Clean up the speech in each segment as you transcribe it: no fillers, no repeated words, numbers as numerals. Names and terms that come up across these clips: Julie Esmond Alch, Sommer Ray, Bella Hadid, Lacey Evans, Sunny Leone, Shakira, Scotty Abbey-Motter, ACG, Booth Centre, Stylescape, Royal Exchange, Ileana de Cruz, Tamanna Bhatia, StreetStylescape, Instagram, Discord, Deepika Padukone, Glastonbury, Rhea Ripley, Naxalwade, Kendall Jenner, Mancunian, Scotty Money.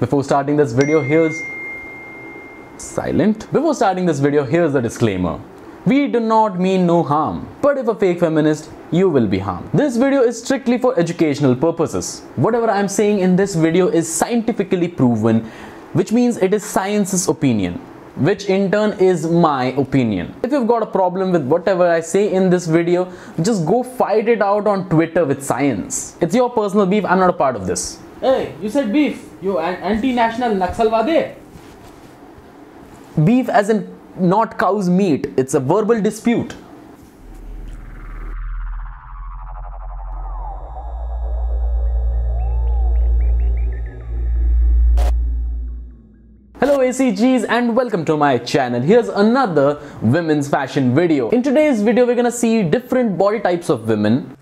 Before starting this video, here's silent. Before starting this video, here's the disclaimer. We do not mean no harm, but if a fake feminist, you will be harmed. This video is strictly for educational purposes. Whatever I'm saying in this video is scientifically proven, which means it is science's opinion, which in turn is my opinion. If you've got a problem with whatever I say in this video, just go fight it out on Twitter with science. It's your personal beef, I'm not a part of this. Hey, you said beef, you anti-national Naxalwade. Beef as in not cow's meat, it's a verbal dispute. Hello ACGs and welcome to my channel. Here's another women's fashion video. In today's video, we're gonna see different body types of women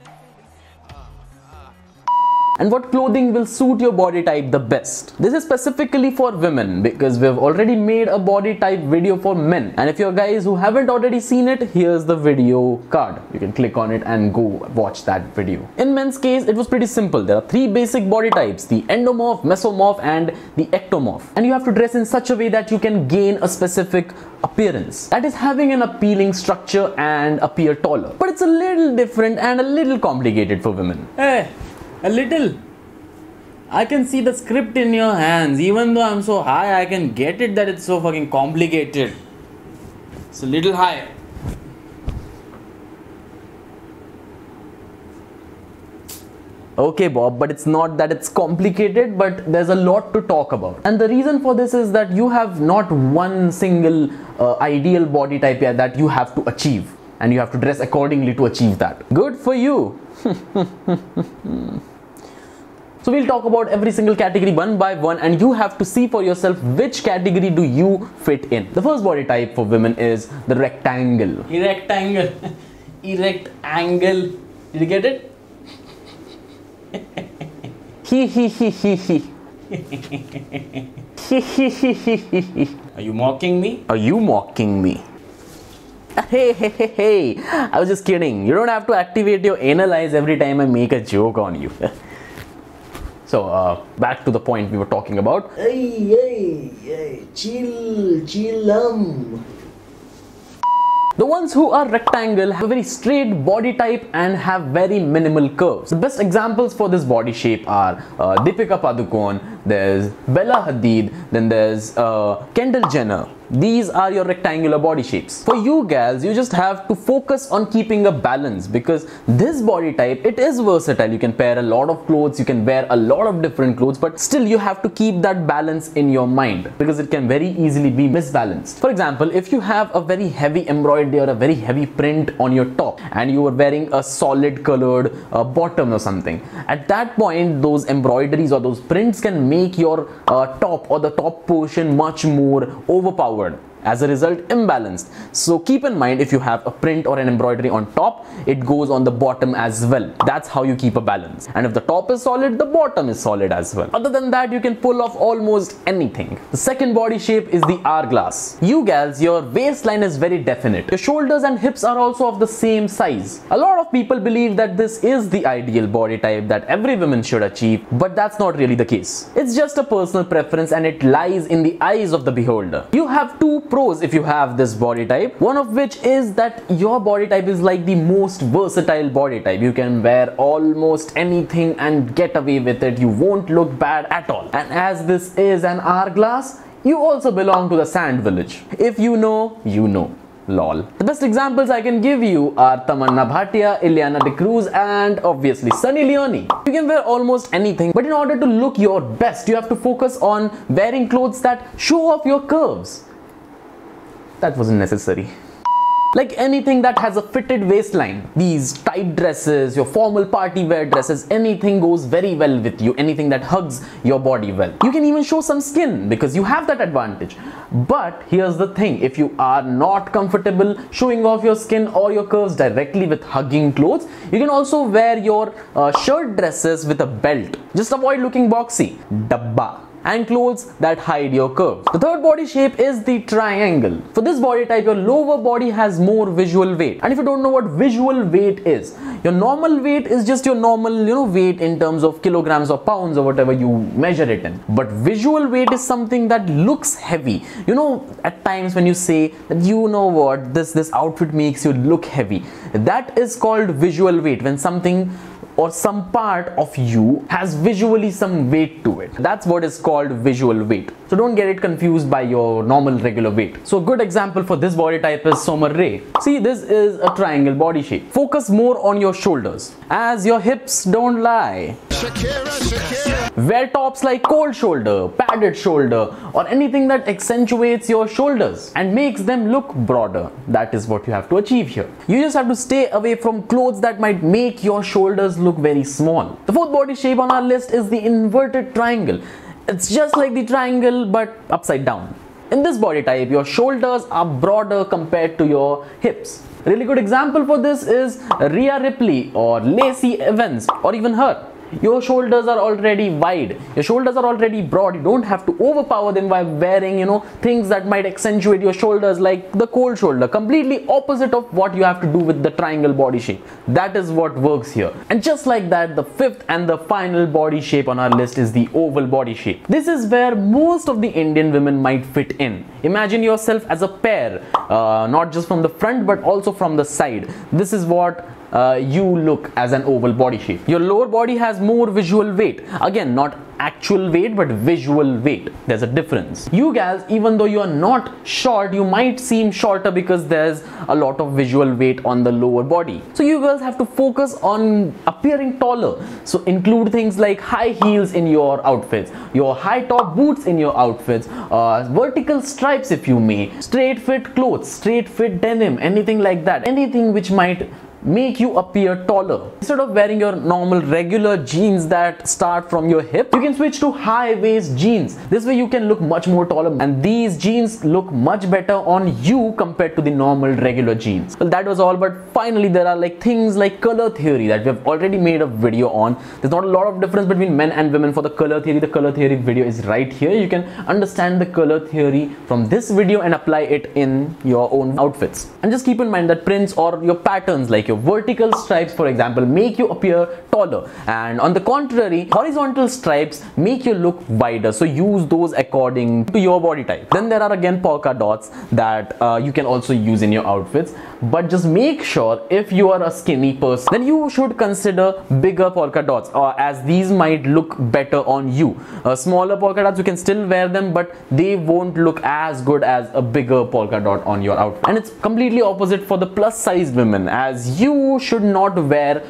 and what clothing will suit your body type the best. This is specifically for women because we've already made a body type video for men. And if you're guys who haven't already seen it, here's the video card. You can click on it and go watch that video. In men's case, it was pretty simple. There are three basic body types, the endomorph, mesomorph and the ectomorph. And you have to dress in such a way that you can gain a specific appearance. That is having an appealing structure and appear taller. But it's a little different and a little complicated for women. Hey. A little. I can see the script in your hands. Even though I'm so high, I can get it that it's so fucking complicated. It's a little high. Okay Bob, but it's not that it's complicated, but there's a lot to talk about. And the reason for this is that you have not one single ideal body type here that you have to achieve. And you have to dress accordingly to achieve that. Good for you. So we'll talk about every single category one by one and you have to see for yourself which category do you fit in. The first body type for women is the rectangle. Erect angle. Erect angle. Did you get it? Are you mocking me? Are you mocking me? Hey, hey, hey, hey, I was just kidding. You don't have to activate your anal eyes every time I make a joke on you. So, back to the point we were talking about. Hey, hey, hey, chill, chillum. The ones who are rectangle have a very straight body type and have very minimal curves. The best examples for this body shape are Deepika Padukone, there's Bella Hadid, then there's Kendall Jenner. These are your rectangular body shapes. For you gals, you just have to focus on keeping a balance because this body type, it is versatile. You can pair a lot of clothes, you can wear a lot of different clothes, but still you have to keep that balance in your mind because it can very easily be misbalanced. For example, if you have a very heavy embroidery or a very heavy print on your top and you are wearing a solid colored bottom or something, at that point, those embroideries or those prints can make your top or the top portion much more overpowered. As a result, imbalanced. So keep in mind, if you have a print or an embroidery on top, it goes on the bottom as well. That's how you keep a balance. And if the top is solid, the bottom is solid as well. Other than that, you can pull off almost anything. The second body shape is the hourglass. You gals, your waistline is very definite. Your shoulders and hips are also of the same size. A lot of people believe that this is the ideal body type that every woman should achieve, but that's not really the case. It's just a personal preference and it lies in the eyes of the beholder. You have two pros if you have this body type, one of which is that your body type is like the most versatile body type. You can wear almost anything and get away with it. You won't look bad at all. And as this is an hourglass, you also belong to the sand village. If you know, you know. Lol. The best examples I can give you are Tamanna Bhatia, Ileana de Cruz and obviously Sunny Leone. You can wear almost anything, but in order to look your best, you have to focus on wearing clothes that show off your curves. That wasn't necessary. Like anything that has a fitted waistline, these tight dresses, your formal party wear dresses, anything goes very well with you, anything that hugs your body well. You can even show some skin because you have that advantage. But here's the thing, if you are not comfortable showing off your skin or your curves directly with hugging clothes, you can also wear your shirt dresses with a belt. Just avoid looking boxy. Dabba. and clothes that hide your curves. The third body shape is the triangle. For this body type, your lower body has more visual weight. And if you don't know what visual weight is, your normal weight is just your normal, weight in terms of kilograms or pounds or whatever you measure it in. But visual weight is something that looks heavy. At times when you say that, this outfit makes you look heavy. That is called visual weight, when something or some part of you has visually some weight to it. That's what is called visual weight. So don't get it confused by your normal regular weight. So a good example for this body type is Sommer Ray. See, this is a triangle body shape. Focus more on your shoulders, as your hips don't lie. Shakira, Shakira. Wear tops like cold shoulder, padded shoulder, or anything that accentuates your shoulders and makes them look broader. That is what you have to achieve here. You just have to stay away from clothes that might make your shoulders look very small. The fourth body shape on our list is the inverted triangle. It's just like the triangle but upside down. In this body type, your shoulders are broader compared to your hips. A really good example for this is Rhea Ripley or Lacey Evans or even her. Your shoulders are already wide, your shoulders are already broad. You don't have to overpower them by wearing things that might accentuate your shoulders, like the cold shoulder, completely opposite of what you have to do with the triangle body shape. That is what works here. And just like that, the fifth and the final body shape on our list is the oval body shape. This is where most of the Indian women might fit in. Imagine yourself as a pear, not just from the front but also from the side. This is what you look as an oval body shape. Your lower body has more visual weight. Again, not actual weight but visual weight. There's a difference. You guys, even though you are not short, you might seem shorter because there's a lot of visual weight on the lower body. So you girls have to focus on appearing taller. So include things like high heels in your outfits, your high top boots in your outfits, vertical stripes if you may, straight fit clothes, straight fit denim, anything like that. Anything which might make you appear taller. Instead of wearing your normal regular jeans that start from your hip, you can switch to high waist jeans. This way you can look much more taller, and these jeans look much better on you compared to the normal regular jeans. Well, that was all, but finally there are things like color theory that we have already made a video on. There's not a lot of difference between men and women for the color theory. The color theory video is right here. You can understand the color theory from this video and apply it in your own outfits. And just keep in mind that prints or your patterns, like your vertical stripes for example, make you appear taller, and on the contrary, horizontal stripes make you look wider. So use those according to your body type. Then there are again polka dots that you can also use in your outfits, but just make sure if you are a skinny person, then you should consider bigger polka dots, as these might look better on you. Smaller polka dots, you can still wear them, but they won't look as good as a bigger polka dot on your outfit. And it's completely opposite for the plus sized women, as you should not wear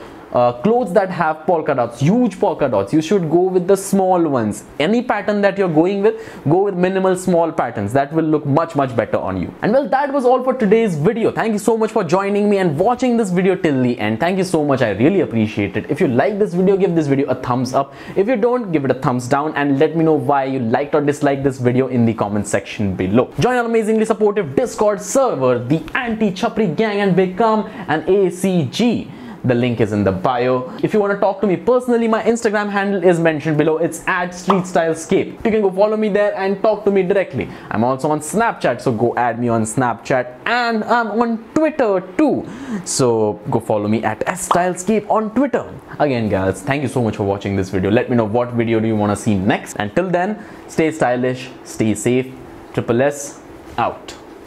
clothes that have polka dots, huge polka dots. You should go with the small ones. Any pattern that you're going with, go with minimal small patterns. That will look much better on you. And well, that was all for today's video. Thank you so much for joining me and watching this video till the end. Thank you so much, I really appreciate it. If you like this video, give this video a thumbs up. If you don't, give it a thumbs down, and let me know why you liked or disliked this video in the comment section below. Join our amazingly supportive Discord server, the Anti-Chapri Gang, and become an ACG. The link is in the bio. If you want to talk to me personally, my Instagram handle is mentioned below. It's @StreetStylescape. You can go follow me there and talk to me directly. I'm also on Snapchat, so go add me on Snapchat, and I'm on Twitter too. So go follow me at @Stylescape on Twitter. Again, guys, thank you so much for watching this video. Let me know what video do you want to see next. Until then, stay stylish, stay safe. Triple S out.